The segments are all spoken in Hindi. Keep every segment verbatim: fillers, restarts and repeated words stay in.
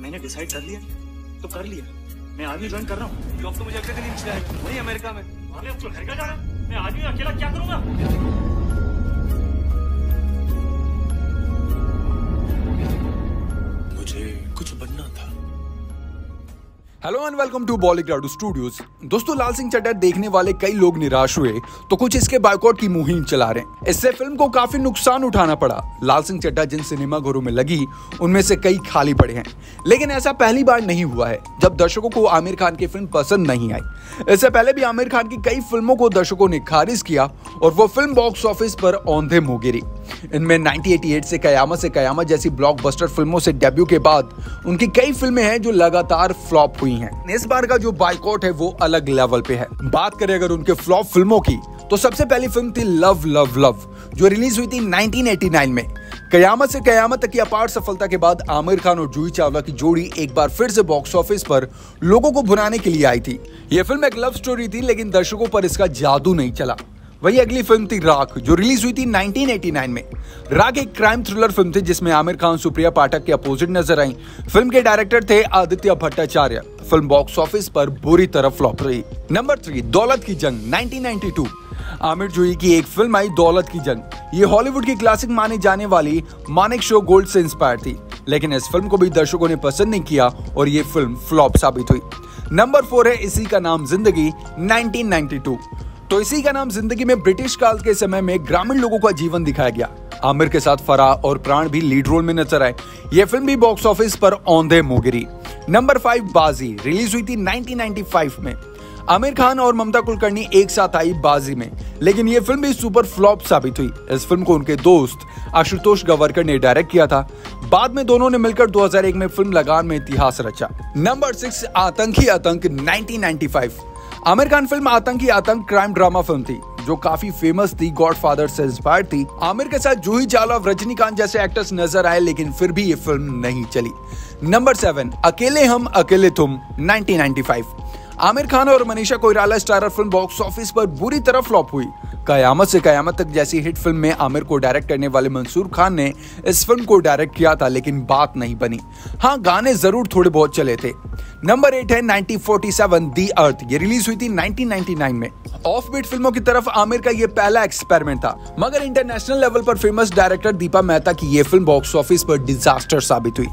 मैंने डिसाइड कर लिया तो कर लिया। मैं आर्मी ज्वाइन कर रहा हूँ। जॉब तो मुझे अगले दिन ही मिल जाएगी वही अमेरिका में। अरे अब तो घर का जाना, मैं आर्मी में अकेला क्या करूँगा? Hello and welcome to Bollygrad studios. दोस्तों, लाल सिंह चड्ढा देखने वाले कई लोग निराश हुए तो कुछ इसके बायकॉट की मुहिम चला रहे हैं। इससे फिल्म को काफी नुकसान उठाना पड़ा। लाल सिंह चड्ढा जिन सिनेमाघरों में लगी उनमें से कई खाली पड़े हैं, लेकिन ऐसा पहली बार नहीं हुआ है जब दर्शकों को आमिर खान की फिल्म पसंद नहीं आई। इससे पहले भी आमिर खान की कई फिल्मों को दर्शकों ने खारिज किया और वो फिल्म बॉक्स ऑफिस पर औंधे मुंह गिरी। इनमें नाइनटीन एटी एट से कयामत से कयामत जैसी ब्लॉकबस्टर फिल्मों से डेब्यू के बाद उनकी कई फिल्में हैं जो लगातार फ्लॉप हुई हैं। इस बार का जो बायकॉट है वो अलग लेवल पे है। बात करें अगर उनके फ्लॉप फिल्मों की तो सबसे पहली फिल्म थी लव लव लव जो रिलीज हुई थी नाइनटीन एटी नाइन में। कयामत से कयामत तक की अपार सफलता के बाद आमिर खान और जूही चावला की जोड़ी एक बार फिर से बॉक्स ऑफिस पर लोगों को भुनाने के लिए आई थी। यह फिल्म एक लव स्टोरी थी लेकिन दर्शकों पर इसका जादू नहीं चला। वही अगली फिल्म थी राख जो रिलीज हुई थी नाइनटीन एटी नाइन में। राख एक क्राइम थ्रिलर फिल्म थी जिसमें आमिर खान सुप्रिया पाठक के अपोजिट नजर आई। फिल्म के डायरेक्टर थे Aditya Bhattacharya. Film box office पर बुरी तरह फ्लॉप रही। Number three, Daulat ki Jung nineteen ninety two. Aamir Juhi की एक फिल्म आई दौलत की जंग। ये हॉलीवुड की क्लासिक माने जाने वाली मानिक शो गोल्ड से इंस्पायर थी, लेकिन इस फिल्म को भी दर्शकों ने पसंद नहीं किया और ये फिल्म फ्लॉप साबित हुई। नंबर फोर है इसी का नाम जिंदगी नाइनटीन नाइंटी टू। तो इसी का नाम जिंदगी में ब्रिटिश काल के समय में ग्रामीण लोगों का जीवन दिखाया गया। आमिर के साथ फराह और प्राण भी लीड रोल में नजर आए। यह फिल्म भी बॉक्स ऑफिस पर औंधे मुंह गिरी। नंबर फाइव, बाजी रिलीज हुई थी नाइनटीन नाइंटी फाइव में। आमिर खान और ममता कुलकर्णी एक साथ आई बाजी में, लेकिन यह फिल्म भी सुपर फ्लॉप साबित हुई। इस फिल्म को उनके दोस्त आशुतोष गौवरकर ने डायरेक्ट किया था। बाद में दोनों ने मिलकर दो हज़ार एक में फिल्म लगान में इतिहास रचा। Number six, Aatanki Aatank nineteen ninety five. Aamir Khan film Aatanki Aatank crime drama film थी जो काफी फेमस थी। गॉडफादर से इंस्पायर थी। आमिर के साथ जूही चावला और रजनीकांत जैसे एक्टर्स नजर आए, लेकिन फिर भी ये फिल्म नहीं चली। नंबर सेवन, अकेले Hum Akele Tum nineteen ninety five. Aamir Khan और Manisha Koirala starrer film box office पर बुरी तरह फ्लॉप हुई। कयामत से कयामत तक जैसी हिट फिल्म में आमिर को डायरेक्ट करने वाले मंसूर खान ने इस फिल्म को डायरेक्ट किया था, लेकिन बात नहीं बनी। हाँ, गाने जरूर थोड़े बहुत चले थे। नंबर एट है nineteen forty seven the Earth. ये रिलीज हुई थी नाइनटीन नाइंटी नाइन में। ऑफ बीट फिल्मों की तरफ आमिर का ये पहला एक्सपेरिमेंट था, मगर इंटरनेशनल लेवल पर फेमस डायरेक्टर दीपा मेहता की ये फिल्म बॉक्स ऑफिस पर डिजास्टर साबित हुई।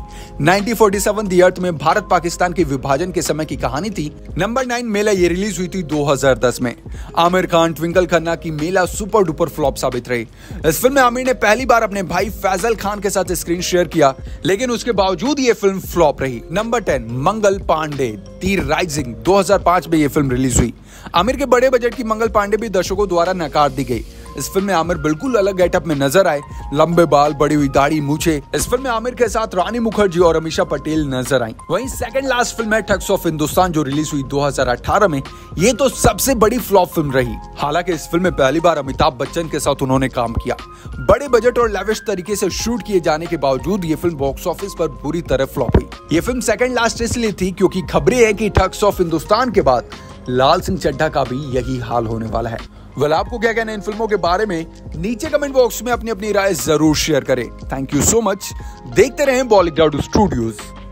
Nineteen forty seven the Earth में भारत पाकिस्तान के विभाजन के समय की कहानी थी। Number nine, Mela. ये रिलीज हुई थी दो हज़ार दस में। आमिर खान ट्विंकल खन्ना की मेला सुपर डुपर फ्लॉप साबित रही। इस फिल्म में आमिर ने पहली बार अपने भाई फैसल खान के साथ स्क्रीन शेयर किया, लेकिन उसके बावजूद ये फिल्म फ्लॉप रही। Number ten, Mangal Pandey the Rising. दो हज़ार पाँच में ये फिल्म रिलीज हुई। आमिर के बड़े बजट की मंगल पांडे भी दर्शकों द्वारा नकार दी गई। इस फिल्म में आमिर बिल्कुल अलग गेटअप में नजर आए। लंबे बाल, बड़ी हुई दाढ़ी, मूछे। इस फिल्म में आमिर के साथ रानी मुखर्जी और अमीशा पटेल नजर आईं। वहीं सेकंड लास्ट फिल्म है ठग्स ऑफ हिंदुस्तान जो रिलीज हुई दो हज़ार अठारह में। ये तो सबसे बड़ी फ्लॉप फिल्म रही। हालांकि इस फिल्म में पहली बार अमिताभ बच्चन के साथ उन्होंने काम किया। बड़े बजट और लेविश तरीके से शूट किए जाने के बावजूद ये फिल्म बॉक्स ऑफिस पर बुरी तरह फ्लॉप हुई। ये फिल्म सेकंड लास्ट इसलिए थी क्योंकि खबरें है कि ठग्स ऑफ हिंदुस्तान के बाद लाल सिंह चड्ढा का भी यही हाल होने वाला है। वेल, आपको क्या कहना है इन फिल्मों के बारे में? नीचे कमेंट बॉक्स में अपनी अपनी राय जरूर शेयर करें। Thank you so much. देखते रहें बॉलीग्राउंड स्टूडियोज।